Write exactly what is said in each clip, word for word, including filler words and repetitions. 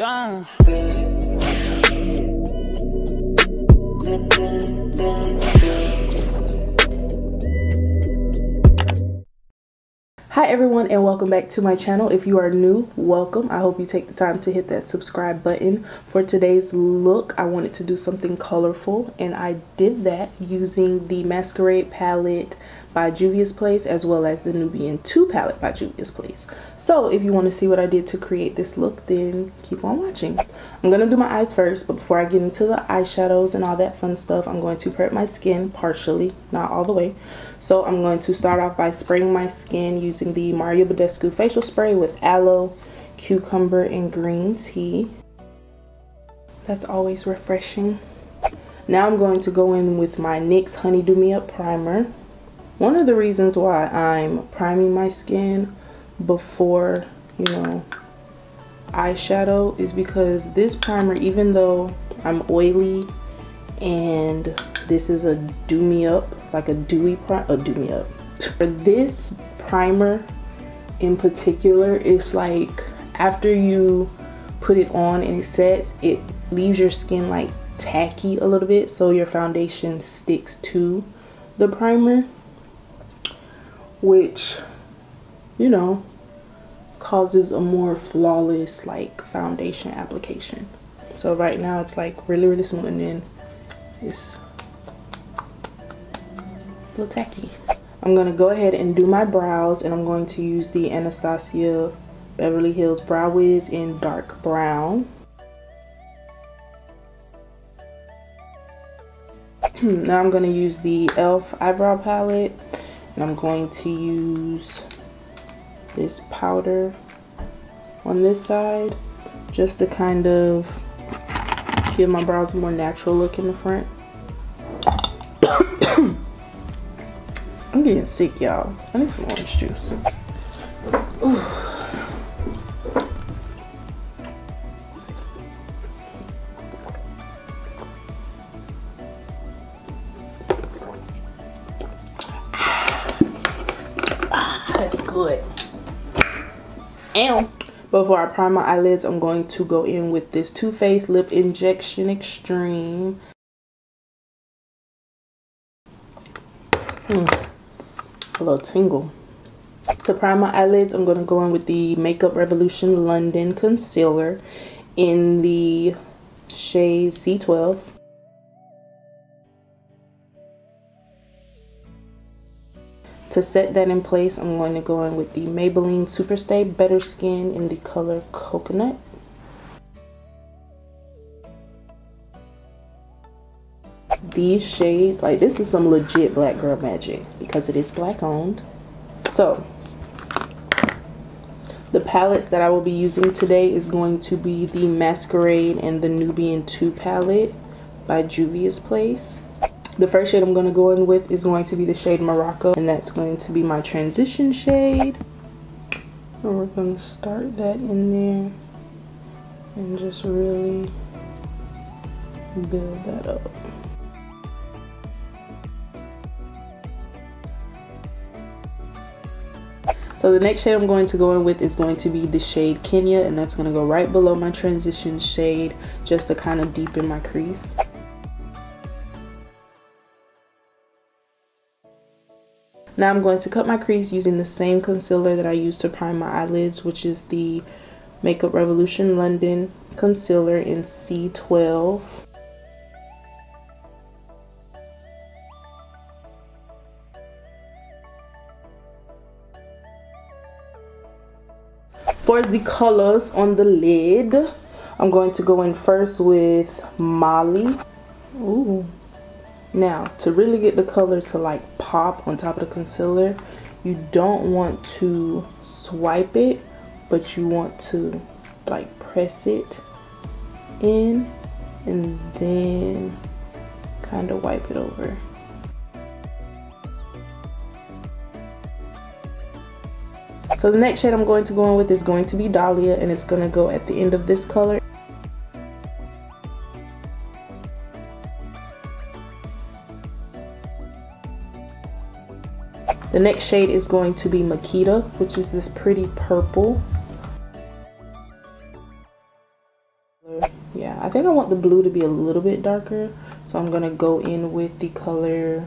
done. Hi everyone, and welcome back to my channel. If you are new, welcome. I hope you take the time to hit that subscribe button. For today's look, I wanted to do something colorful, and I did that using the Masquerade palette by Juvia's Place, as well as the Nubian two palette by Juvia's Place. So if you want to see what I did to create this look, then keep on watching. I'm going to do my eyes first, but before I get into the eyeshadows and all that fun stuff, I'm going to prep my skin partially, not all the way. So I'm going to start off by spraying my skin using the Mario Badescu facial spray with aloe, cucumber, and green tea. That's always refreshing. Now I'm going to go in with my NYX Honey Do Me Up primer. One of the reasons why I'm priming my skin before, you know, eyeshadow is because this primer, even though I'm oily and this is a do me up, like a dewy primer, a do me up. For this primer in particular, it's like after you put it on and it sets, it leaves your skin like tacky a little bit, so your foundation sticks to the primer, which, you know, causes a more flawless like foundation application. So right now it's like really really smooth, and then it's a little tacky. I'm gonna go ahead and do my brows, and I'm going to use the Anastasia Beverly Hills Brow Wiz in dark brown. Now I'm gonna use the Elf eyebrow palette. I'm going to use this powder on this side just to kind of give my brows a more natural look in the front. I'm getting sick, y'all. I need some orange juice. Ooh. Before I prime my eyelids, I'm going to go in with this Too Faced Lip Injection Extreme. Mm, a little tingle. To prime my eyelids, I'm going to go in with the Makeup Revolution London Concealer in the shade C twelve. To set that in place, I'm going to go in with the Maybelline Superstay Better Skin in the color Coconut. These shades, like this is some legit black girl magic because it is black owned. So the palettes that I will be using today is going to be the Masquerade and the Nubian two palette by Juvia's Place. The first shade I'm going to go in with is going to be the shade Morocco, and that's going to be my transition shade. And we're going to start that in there and just really build that up. So the next shade I'm going to go in with is going to be the shade Kenya, and that's going to go right below my transition shade just to kind of deepen my crease. Now I'm going to cut my crease using the same concealer that I used to prime my eyelids, which is the Makeup Revolution London Concealer in C twelve. For the colors on the lid, I'm going to go in first with Molly. Ooh. Now, to really get the color to like pop on top of the concealer, you don't want to swipe it, but you want to like press it in and then kind of wipe it over. So the next shade I'm going to go in with is going to be Dahlia, and it's going to go at the end of this color. The next shade is going to be Makita, which is this pretty purple. I think I want the blue to be a little bit darker, so I'm gonna go in with the color,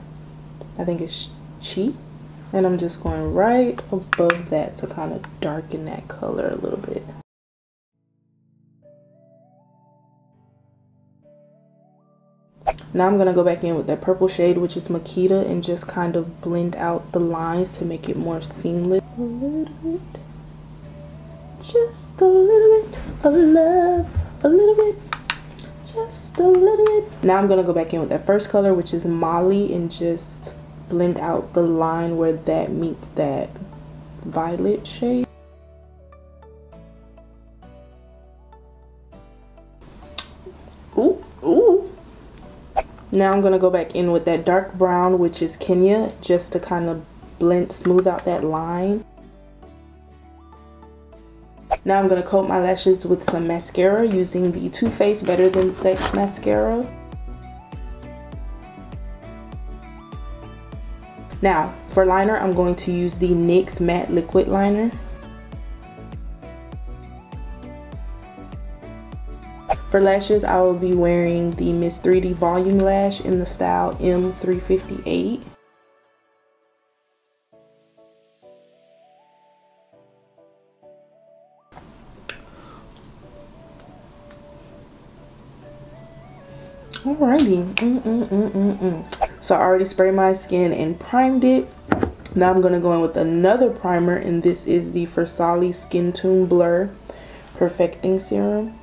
I think it's Chi, and I'm just going right above that to kind of darken that color a little bit. Now I'm going to go back in with that purple shade, which is Makita, and just kind of blend out the lines to make it more seamless. A little bit, just a little bit of love, a little bit, just a little bit. Now I'm going to go back in with that first color, which is Molly, and just blend out the line where that meets that violet shade. Ooh, ooh. Now I'm going to go back in with that dark brown, which is Kenya, just to kind of blend, smooth out that line. Now I'm going to coat my lashes with some mascara using the Too Faced Better Than Sex mascara. Now, for liner, I'm going to use the NYX Matte Liquid Liner. For lashes, I will be wearing the Miss three D Volume Lash in the style M three fifty-eight. Alrighty. Mm -mm -mm -mm -mm. So I already sprayed my skin and primed it. Now I'm going to go in with another primer, and this is the Fersali Skin Tune Blur Perfecting Serum.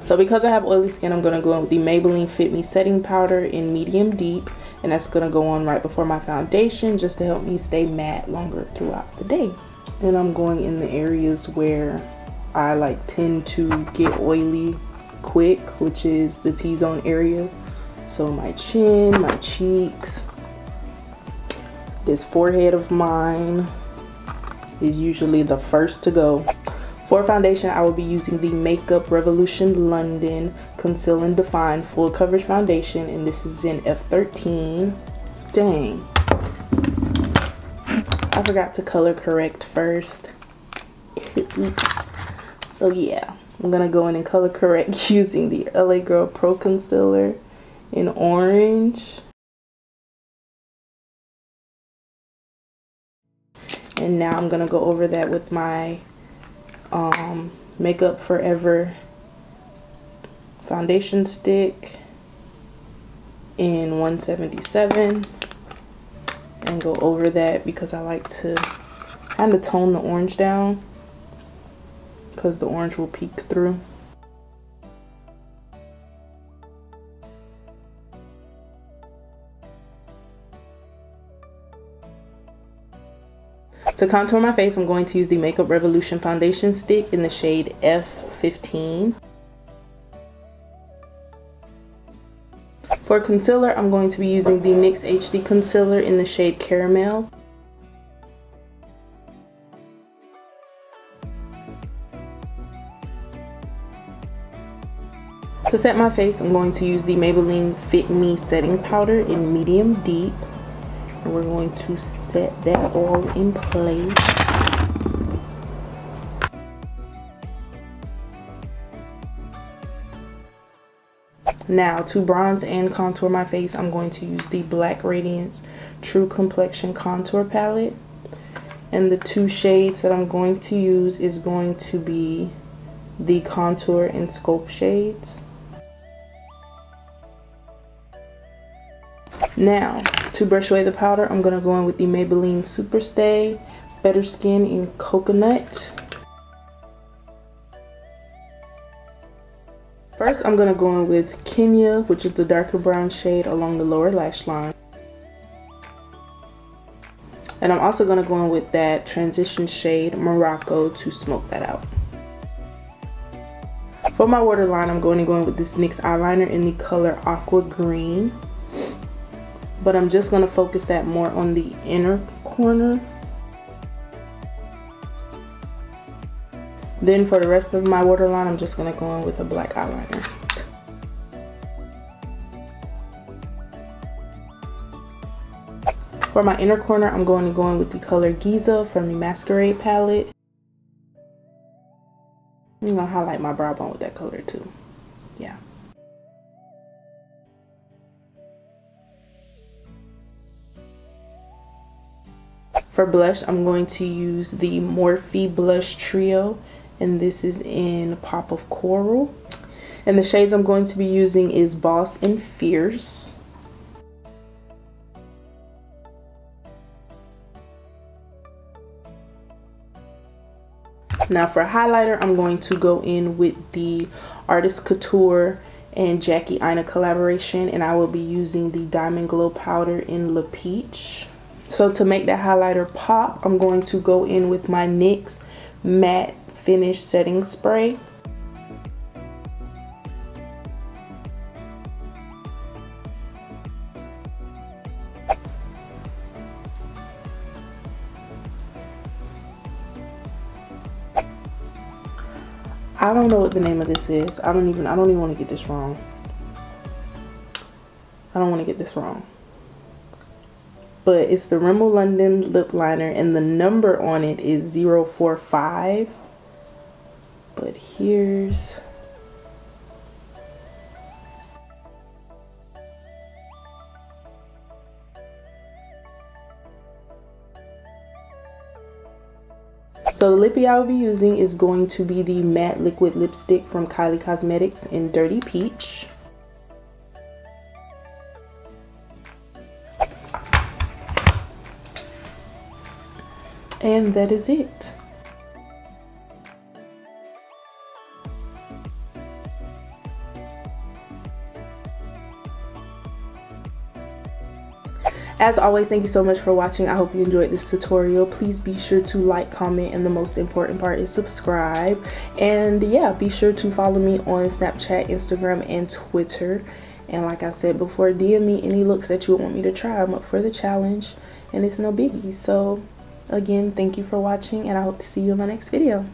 So because I have oily skin, I'm going to go in with the Maybelline Fit Me Setting Powder in Medium Deep. And that's going to go on right before my foundation just to help me stay matte longer throughout the day. And I'm going in the areas where I like tend to get oily quick, which is the T-zone area. So my chin, my cheeks, this forehead of mine is usually the first to go. For foundation, I will be using the Makeup Revolution London Conceal and Define Full Coverage Foundation, and this is in F thirteen. Dang. I forgot to color correct first. Oops. So yeah, I'm gonna go in and color correct using the L A Girl Pro Concealer in orange. And now I'm gonna go over that with my um Makeup Forever foundation stick in one seventy-seven, and go over that because I like to kind of tone the orange down because the orange will peek through. To contour my face, I'm going to use the Makeup Revolution Foundation Stick in the shade F fifteen. For concealer, I'm going to be using the NYX H D Concealer in the shade Caramel. To set my face, I'm going to use the Maybelline Fit Me Setting Powder in Medium Deep. We're going to set that all in place. Now, to bronze and contour my face, I'm going to use the Black Radiance True Complexion Contour Palette. And the two shades that I'm going to use is going to be the Contour and Scope shades. Now, to brush away the powder, I'm going to go in with the Maybelline Superstay Better Skin in Coconut. First, I'm going to go in with Kenya, which is the darker brown shade along the lower lash line. And I'm also going to go in with that transition shade, Morocco, to smoke that out. For my waterline, I'm going to go in with this NYX eyeliner in the color Aqua Green. But I'm just going to focus that more on the inner corner. Then for the rest of my waterline, I'm just going to go in with a black eyeliner. For my inner corner, I'm going to go in with the color Giza from the Masquerade palette. I'm going to highlight my brow bone with that color too. Yeah. For blush, I'm going to use the Morphe Blush Trio, and this is in Pop of Coral. And the shades I'm going to be using is Boss and Fierce. Now for highlighter, I'm going to go in with the Artist Couture and Jackie Aina collaboration, and I will be using the Diamond Glow Powder in La Peach. So to make that highlighter pop, I'm going to go in with my NYX Matte Finish Setting Spray. I don't know what the name of this is. I don't even, I don't even want to get this wrong. I don't want to get this wrong. But it's the Rimmel London lip liner, and the number on it is zero four five. But here's so the lippy I will be using is going to be the matte liquid lipstick from Kylie Cosmetics in Dirty Peach. And that is it. As always, thank you so much for watching. I hope you enjoyed this tutorial. Please be sure to like, comment, and the most important part is subscribe. And yeah, be sure to follow me on Snapchat, Instagram, and Twitter. And like I said before, D M me any looks that you want me to try. I'm up for the challenge, and it's no biggie. So again, thank you for watching, and I hope to see you in my next video.